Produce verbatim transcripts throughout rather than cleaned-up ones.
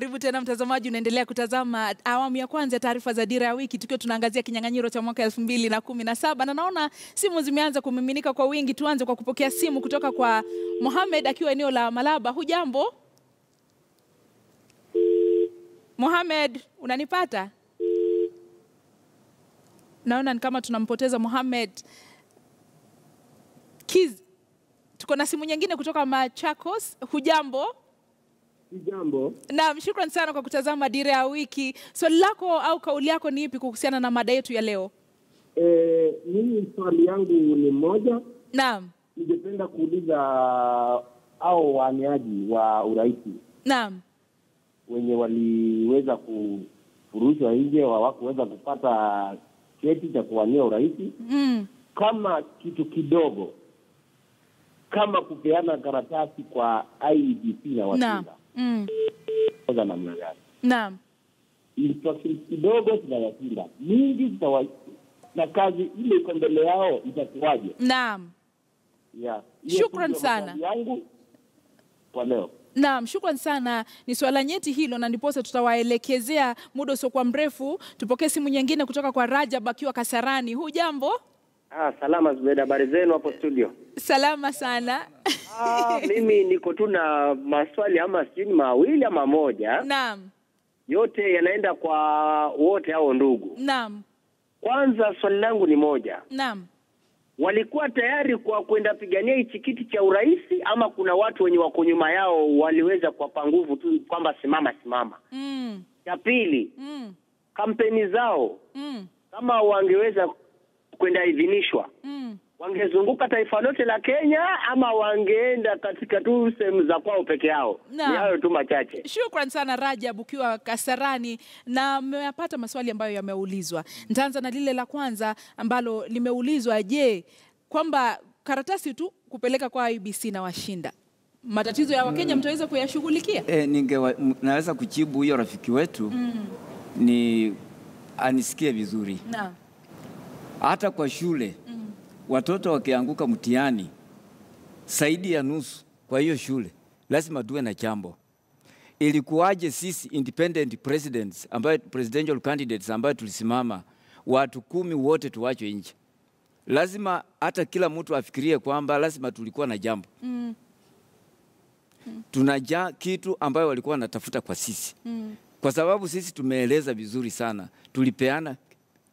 Karibu tena mtazamaji, unaendelea kutazama awamu ya kwanza ya taarifa za Dira ya Wiki tukiwa tunaangazia kinyang'anyiro cha mwaka elfu mbili na kumi na saba, na naona simu zimeanza kumiminika kwa wingi. Tuanze kwa kupokea simu kutoka kwa Muhammad akiwa eneo la Malaba. Hujambo Muhammad, unanipata? Naona ni kama tunampoteza Muhammad Kiz. Tuko na simu nyingine kutoka Machakos. Hujambo? Jambo. Naam, shukrani sana kwa kutazama Dira ya Wiki. Swali lako au kauli yako ni ipi kuhusiana na mada yetu ya leo? Eh, mimi swali yangu ni moja. Naam. Ningependa kuuliza au waniaji wa urais. Naam. Wenye waliweza kufurushwa nje hawakuweza kupata cheti cha kuwania urais. Mm. Kama kitu kidogo kama kupeana karatasi kwa I E B C na watinda. Mm. Oza na mna gani. Naam. Instruction kidogo tunawatinda. Mingi tutawaji. Na kazi ile kondole yao itakuwaje. Naam. Yeah. Shukran sana. Yangu kwa leo. Naam, shukran sana. Ni swala nyeti hilo na ndiposa tutawaelekezea muda sio kwa mrefu. Tupokee simu nyingine kutoka kwa Rajab akiwa Kasarani. Hujambo? Ah, salama Zubeda, habari zenu hapo studio. Salama sana. Ah, mimi niko tu na maswali ama sijini mawili ama moja. Naam. Yote yanaenda kwa wote hao ndugu. Naam. Kwanza swali langu ni moja. Naam. Walikuwa tayari kwa kwenda pigania hichi kiti cha urais ama kuna watu wenye wako nyuma yao waliweza kuwapa nguvu tu kwamba simama simama. Mm. Ya pili. Mm. Kampeni zao. Mm. Kama wangeweza kwenda idhinishwa. Mm. Wangezunguka taifa lote la Kenya ama wangeenda katika tu sehemu za kwao peke yao? Ni hayo tu machache. Shukrani sana Rajab ukiwa Kasarani, na mmepata maswali ambayo yameulizwa. Nitaanza na lile la kwanza ambalo limeulizwa, je, kwamba karatasi tu kupeleka kwa I E B C na washinda, matatizo ya Wakenya mtaweza kuyashughulikia? Eh, ninge naweza kujibu hiyo rafiki wetu. Mm. Ni anisikie vizuri. Naam. Hata kwa shule, mm, watoto wakianguka mtihani zaidi ya nusu kwa hiyo shule lazima duwe na jambo. Ilikuwaje sisi independent presidents ambayo presidential candidates ambayo tulisimama watu kumi wote tuwachwe nje? Lazima hata kila mtu afikirie kwamba lazima tulikuwa na jambo. Mm. Mm. Tunaja kitu ambayo walikuwa natafuta kwa sisi. Mm. Kwa sababu sisi tumeeleza vizuri sana, tulipeana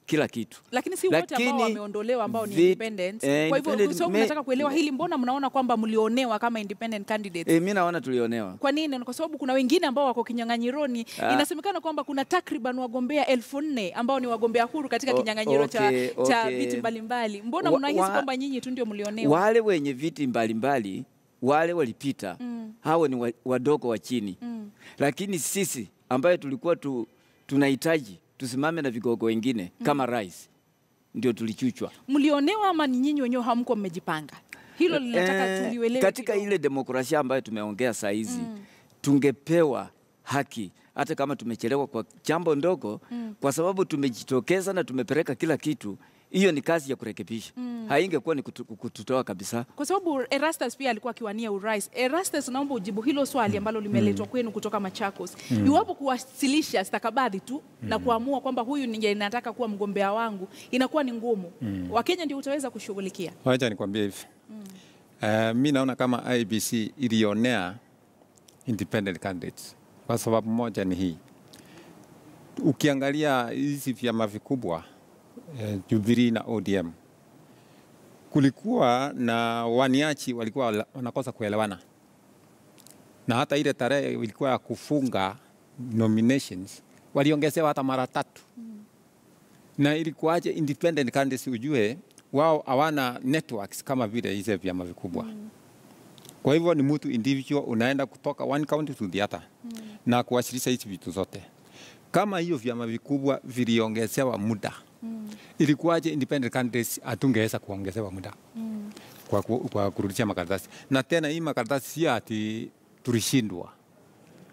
kila kitu. Lakini si wote ambao wameondolewa ambao ni independent. Eh, kwa hivyo sio mnataka kuelewa hili, mbona mnaona kwamba mlionewa kama independent candidates? Eh, mimi naona tulionewa. Kwa nini? Kwa sababu kuna wengine ambao wako kinyang'anyironi. Ah. Inasemekana kwamba kuna takriban wagombea elfu nne ambao ni wagombea huru katika kinyang'anyiro okay, cha cha okay. viti mbalimbali. Mbona mnahisi kwamba nyinyi tu ndio mlionewa? Wale wenye viti mbalimbali, wale walipita. Mm. Hao ni wadogo wa chini. Mm. Lakini sisi ambaye tulikuwa tu, tunahitaji tusimame na vigogo wengine, mm, kama rais, ndio tulichuchwa. Mlionewa ama ni nyinyi wenyewe hamko mmejipanga? Hilo linataka eh, tulielewe. Katika ile demokrasia ambayo tumeongea saa hizi, mm, tungepewa haki hata kama tumechelewa kwa jambo ndogo, mm, kwa sababu tumejitokeza na tumepeleka kila kitu. Hiyo ni kazi ya kurekebisha. Mm. Haingekuwa ni kutu, kututoa kabisa. Kwa sababu Erastus pia alikuwa akiwania urais. Erastus, naomba ujibu hilo swali ambalo limeletwa, mm, kwenu kutoka Machakos. Mm. Iwapo kuwasilisha stakabadhi tu, mm, na kuamua kwamba huyu ndiye nataka kuwa mgombea wangu, inakuwa ni ngumu. Mm. Wakenya ndio utaweza kushughulikia. Wacha nikwambie hivi. Mm. Uh, mimi naona kama I E B C ilionea independent candidates. Kwa sababu moja ni hii. Ukiangalia hizi vyama vikubwa, Uh, Jubilee na O D M, kulikuwa na waniachi walikuwa wanakosa kuelewana, na hata ile tarehe ilikuwa ya kufunga nominations waliongezewa hata mara tatu. Mm. Na ilikuwaje independent candidates ujue wao hawana networks kama vile hizo vyama vikubwa. Mm. Kwa hivyo ni mtu individual unaenda kutoka one county to the other, mm, na kuwasilisha hizi vitu zote. Kama hiyo vyama vikubwa viliongezewa muda, mm, ilikuwaje independent candidates atungeweza kuongezewa muda, mm, kwa, ku, kwa kurudisha makaratasi? Na tena hii makaratasi si ati tulishindwa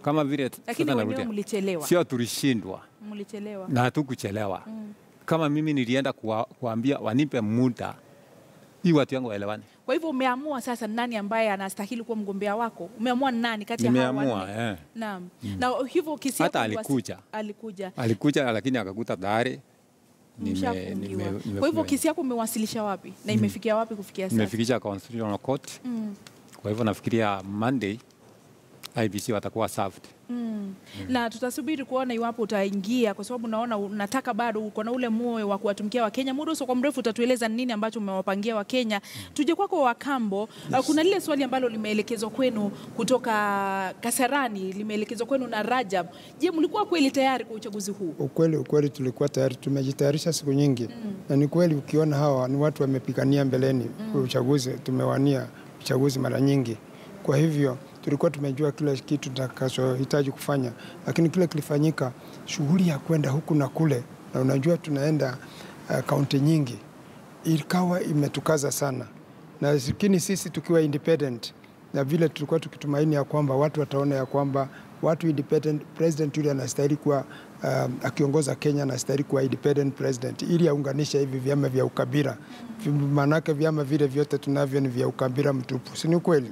kama vile tunarudia, sio tulishindwa, mlichelewa na hatukuchelewa. Mm. Kama mimi nilienda kuwa, kuambia wanipe muda hii watu yangu waelewane. Kwa hivyo umeamua sasa nani ambaye anastahili kuwa mgombea wako? Umeamua nani kati ya hawa wanne? Yeah. Naam. Mm. Na hivyo kisia hata alikuja. Alikuja. Alikuja lakini akakuta tayari nime, nime, nime kwa hivyo kisia yako umewasilisha wapi? Na imefikia wapi kufikia sasa? Imefikisha Constitutional Court. Mm. Kwa hivyo nafikiria Monday I E B C watakuwa served. Mm. Mm. Na tutasubiri kuona iwapo utaingia kwa sababu naona unataka bado uko na ule moyo wa kuwatumikia Wakenya. Muda usio mrefu utatueleza nini ambacho umewapangia Wakenya. Tuje kwako Wakambo, yes. Kuna lile swali ambalo limeelekezwa kwenu kutoka Kasarani, limeelekezwa kwenu na Rajab. Je, mlikuwa kweli tayari kwa uchaguzi huu? Ukweli ukweli tulikuwa tayari, tumejitayarisha siku nyingi. Mm. Na ni kweli ukiona hawa ni watu wamepigania mbeleni mm. kwa uchaguzi, tumewania uchaguzi mara nyingi. Kwa hivyo tulikuwa tumejua kila kitu tutakachohitaji kufanya, lakini kile kilifanyika, shughuli ya kwenda huku na kule, na unajua tunaenda uh, kaunti nyingi, ilikawa imetukaza sana. Na zikini sisi tukiwa independent, na vile tulikuwa tukitumaini ya kwamba watu wataona ya kwamba watu independent president yule anastahili kuwa um, akiongoza Kenya anastahili kuwa independent president ili aunganishe hivi vyama vya ukabila. Manake vyama vile vyote tunavyo ni vya ukabila mtupu. Si ni kweli?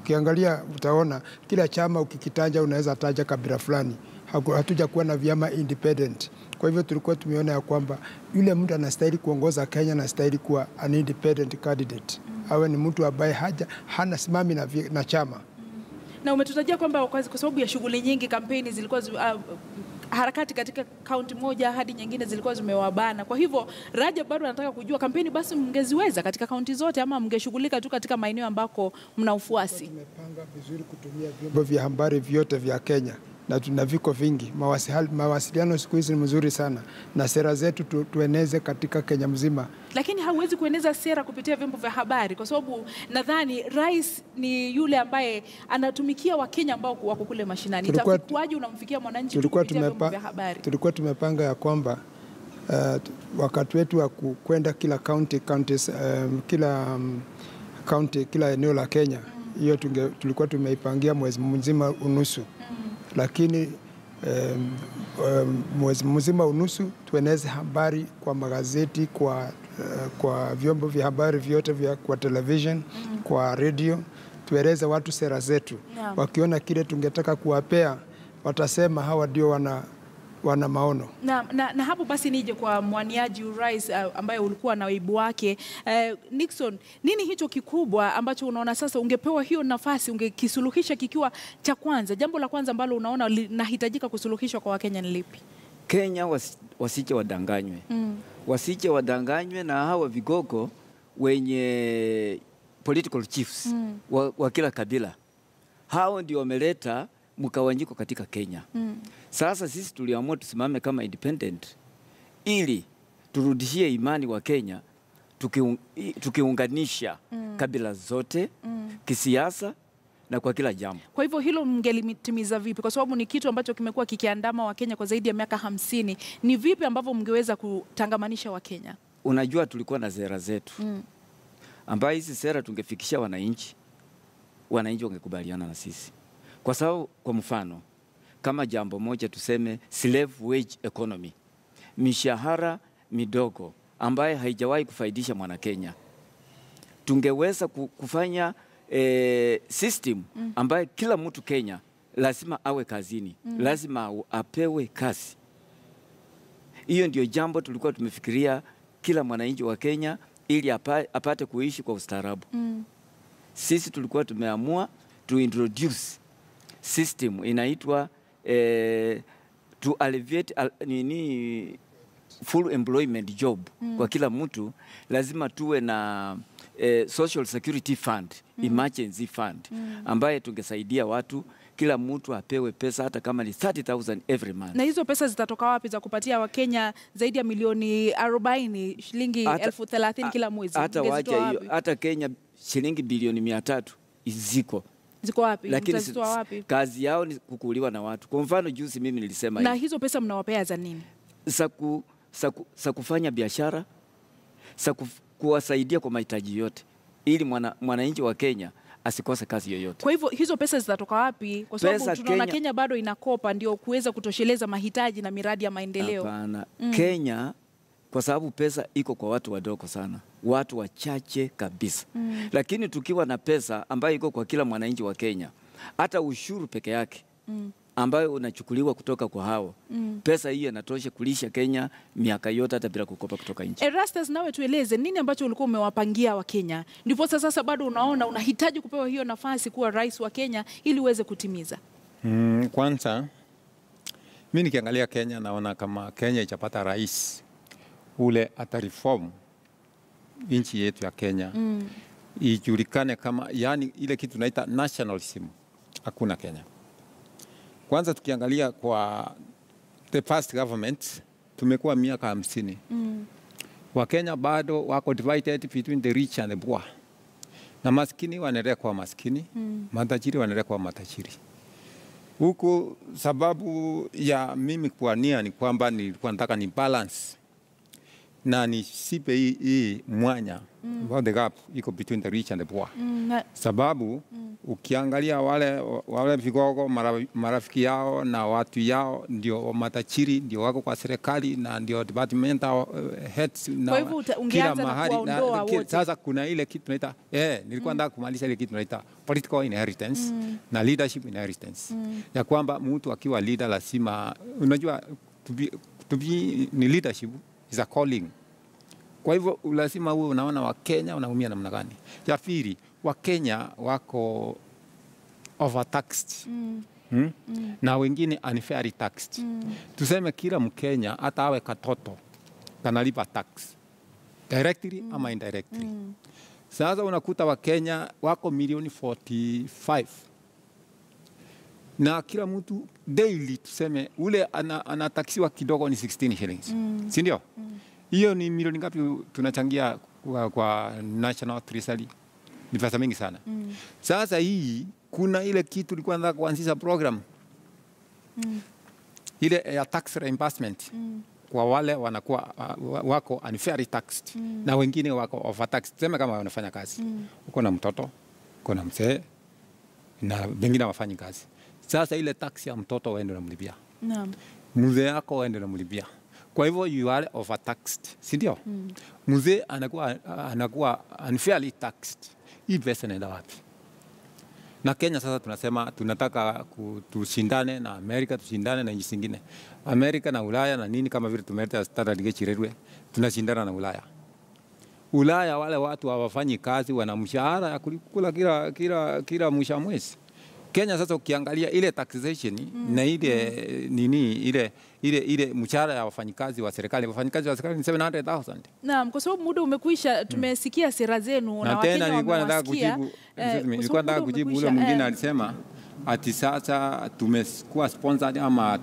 Ukiangalia utaona kila chama ukikitaja unaweza taja kabila fulani. Hatuja kuwa na vyama independent. Kwa hivyo tulikuwa tumeona ya kwamba yule mtu anastahili kuongoza Kenya anastahili kuwa an independent candidate. Awe ni mtu ambaye haja hana simami na, na chama. Na umetutajia kwamba kwa sababu ya shughuli nyingi kampeni zilikuwa zi, uh, harakati katika kaunti moja hadi nyingine zilikuwa zimewabana. Kwa hivyo Rajab bado anataka kujua kampeni basi mngeziweza katika kaunti zote ama mngeshughulika tu katika maeneo ambako mna ufuasi. Tumepanga vizuri kutumia vyombo vya habari vyote vya Kenya na tuna viko vingi. Mawasiliano siku hizi ni mzuri sana na sera zetu tu, tueneze katika Kenya mzima. Lakini hauwezi kueneza sera kupitia vyombo vya habari kwa sababu nadhani rais ni yule ambaye anatumikia Wakenya ambao wako kule mashinani. Itakuwaje unamfikia mwananchi kupitia vyombo vya habari? Tulikuwa tumepanga ya kwamba uh, wakati wetu wa kwenda kila county counties um, kila um, county kila eneo la Kenya hiyo mm. tulikuwa tumeipangia mwezi mzima unusu. Mm. Lakini um, um, mwezi mzima unusu tueneze habari kwa magazeti, kwa, uh, kwa vyombo vya habari vyote vya, kwa television, mm. kwa radio, tueleze watu sera zetu. Yeah. Wakiona kile tungetaka kuwapea, watasema hawa ndio wana wana maono. Na, na, na hapo basi nije kwa mwaniaji urais uh, ambaye ulikuwa na naibu wake. Uh, Nixon, nini hicho kikubwa ambacho unaona sasa ungepewa hiyo nafasi, ungekisuluhisha kikiwa cha kwanza? Jambo la kwanza ambalo unaona linahitajika kusuluhishwa kwa Wakenya ni lipi? Kenya was, wasiche wadanganywe. Mm. Wasiche wadanganywe na hawa vigogo wenye political chiefs mm. wa, wa kila kabila. Hao ndio wameleta mkawanyiko katika Kenya. Mm. Sasa sisi tuliamua tusimame kama independent ili turudishie imani wa Kenya tukiung, tukiunganisha mm. kabila zote mm. kisiasa na kwa kila jambo. Kwa hivyo hilo mngelitimiza vipi? Kwa sababu ni kitu ambacho kimekuwa kikiandama wa Kenya kwa zaidi ya miaka hamsini. Ni vipi ambavyo mngeweza kutangamanisha wa Kenya? Unajua tulikuwa na sera zetu. Mm. Ambayo hizi sera tungefikisha wananchi. Wananchi wangekubaliana na sisi. Kwa sababu kwa mfano kama jambo moja tuseme slave wage economy, mishahara midogo ambaye haijawahi kufaidisha mwana Kenya, tungeweza kufanya eh, system ambaye kila mtu Kenya lazima awe kazini, mm. lazima apewe kazi. Hiyo ndio jambo tulikuwa tumefikiria kila mwananchi wa Kenya ili apate kuishi kwa ustaarabu. Mm. Sisi tulikuwa tumeamua to introduce system inaitwa eh, to alleviate al, nini full employment job mm. kwa kila mtu. Lazima tuwe na eh, social security fund mm. emergency fund mm. ambaye tungesaidia watu kila mtu apewe pesa hata kama ni thirty thousand every month. Na hizo pesa zitatoka wapi za kupatia wa Kenya zaidi ya milioni arobaini, shilingi elfu thelathini kila mwezi? Hata waje hata Kenya shilingi bilioni mia tatu iziko. Ziko wapi? Lakini wapi? Kazi yao ni kukuliwa na watu. Kwa mfano juzi mimi nilisema na hiyo. Hizo pesa mnawapea za nini? Saku saku sakufanya biashara, saku kuwasaidia kwa mahitaji yote ili mwana mwananchi wa Kenya asikose kazi yoyote. Kwa hivyo hizo pesa zitatoka wapi? Kwa sababu tunaona Kenya bado inakopa ndio kuweza kutosheleza mahitaji na miradi ya maendeleo. Hapana. Mm. Kenya kwa sababu pesa iko kwa watu wadogo sana, watu wachache kabisa. Mm. Lakini tukiwa na pesa ambayo iko kwa kila mwananchi wa Kenya, hata ushuru peke yake mm. ambayo unachukuliwa kutoka kwa hao, mm. pesa hiyo inatosha kulisha Kenya miaka yote hata bila kukopa kutoka nje. Erastus, nawe tueleze nini ambacho ulikuwa umewapangia wa Kenya, ndipo sasa bado unaona unahitaji kupewa hiyo nafasi kuwa rais wa Kenya ili uweze kutimiza? Mm, kwanza mimi nikiangalia Kenya naona kama Kenya itapata rais ule atareform nchi yetu ya Kenya. Mm. Ijulikane kama yani ile kitu tunaita nationalism hakuna Kenya. Kwanza tukiangalia kwa the past government tumekuwa miaka hamsini. Mm. Wa Kenya bado wako divided between the rich and the poor. Na maskini wanaendelea kuwa maskini, mm. matajiri wanaendelea kuwa matajiri. Huko sababu ya mimi kuania ni kwamba nilikuwa nataka ni balance na nisipe hii, hii mwanya mm. about the gap iko between the rich and the poor. Mm. Sababu mm. ukiangalia wale wale vigogo marafiki yao na watu yao ndio matachiri, ndio wako kwa serikali na ndio departmental heads na kila mahali. Sasa kuna ile kitu tunaita eh nilikuwa nataka mm. kumaliza ile kitu tunaita political inheritance mm. na leadership inheritance. Mm. Ya kwamba mtu akiwa leader lazima unajua to be, to be ni leadership is a calling. Kwa hivyo lazima uwe unaona wa Kenya unaumia namna gani. Ya pili, wa Kenya wako overtaxed. Mm. Hmm? Mm. Na wengine unfairly taxed. Mm. Tuseme kila Mkenya hata awe katoto kanalipa tax. Directly mm. ama indirectly. Mm. Sasa unakuta wa Kenya wako milioni arobaini na tano. Na kila mtu daily tuseme ule anataksiwa ana kidogo ni sixteen shillings. Mm. Si ndio? Hiyo mm. ni milioni ngapi tunachangia kwa, kwa national treasury? Ni pesa mingi sana. Mm. Sasa hii kuna ile kitu ilikuwa nataka kuanzisha program. Mm. Ile ya tax reimbursement mm. kwa wale wanakuwa wako unfairly taxed mm. na wengine wako overtaxed. Tuseme kama wanafanya kazi. Mm. Uko na mtoto, uko na mzee na wengine wafanyi kazi. Sasa ile taxi ya mtoto waende na mlibia. Naam. Mzee yako waende na mlibia. Kwa hivyo you are overtaxed, si ndio? Mm. Mzee anakuwa anakuwa unfairly taxed. Hii pesa inaenda wapi? Na Kenya sasa tunasema tunataka tushindane na Amerika, tushindane na nchi zingine. Amerika na Ulaya na nini kama vile tumeleta standard gauge railway, tunashindana na Ulaya. Ulaya wale watu hawafanyi kazi, wana mshahara ya kula kila kila kila mwisho mwezi. Kenya sasa ukiangalia ile taxation mm. na ile mm. nini ile ile ile mshahara ya wafanyikazi wa serikali wafanyikazi wa serikali ni seven hundred thousand. Naam, kwa sababu muda umekwisha, tumesikia sera zenu na Wakenya nilikuwa nataka kujibu eh, nilikuwa nataka kujibu ule mwingine eh, alisema ati sasa tumekuwa sponsored ama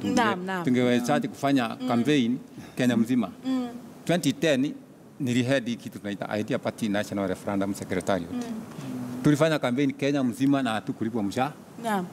tungeweza kufanya campaign mm. Kenya mzima. Mm. twenty ten nilihedi kitu tunaita idea party national referendum secretariat. Mm. Tulifanya campaign Kenya mzima na hatukulipwa mshahara. Naam.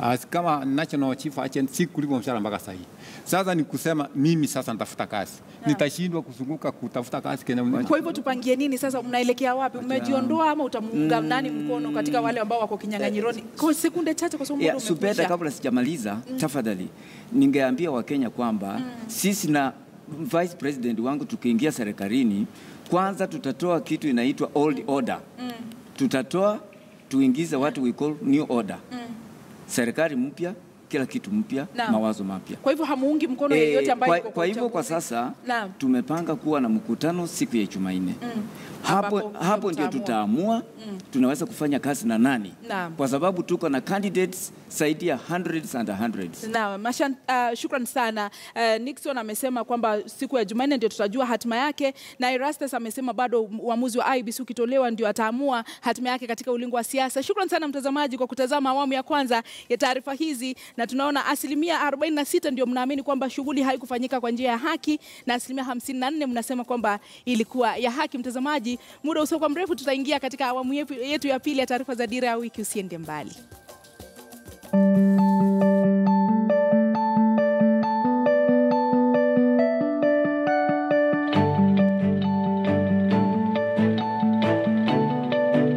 As kama national chief agent si kulipwa mshahara mpaka sasa hivi. Sasa ni kusema mimi sasa nitafuta kazi. Nitashindwa kuzunguka kutafuta kazi Kenya mzima. Kwa hivyo tupangie nini sasa, unaelekea wapi? Umejiondoa ama utamuunga mm. nani mkono katika wale ambao wako kinyang'anyironi? Kwa sekunde chache kwa sababu muda umekwisha. Subeta kabla sijamaliza, mm. tafadhali. Ningeambia Wakenya kwamba mm. sisi na Vice President wangu tukiingia serikalini, kwanza tutatoa kitu inaitwa old order. Mm. Tutatoa tuingiza watu we call new order. Mm. Serikali mpya, kila kitu mpya, mawazo mapya. Kwa hivyo hamuungi mkono yeyote ambaye yuko. Kwa hivyo kwa sasa na. Tumepanga kuwa na mkutano siku ya Jumanne. Mm. Hapo hapo, hapo ndio tutaamua mm. tunaweza kufanya kazi na nani. Na. Kwa sababu tuko na candidates zaidi ya hundreds and hundreds. Na mashan, uh, shukran sana. Uh, Nixon amesema kwamba siku ya Jumanne ndio tutajua hatima yake, na Erastus amesema bado uamuzi wa I E B C ukitolewa ndio ataamua hatima yake katika ulingo wa siasa. Shukran sana mtazamaji kwa kutazama awamu ya kwanza ya taarifa hizi, na tunaona asilimia arobaini na sita ndio mnaamini kwamba shughuli haikufanyika kwa njia ya haki na asilimia hamsini na nne mnasema kwamba ilikuwa ya haki. Mtazamaji, muda usiokuwa mrefu tutaingia katika awamu yetu ya pili ya taarifa za Dira ya Wiki, usiende mbali. Thank you.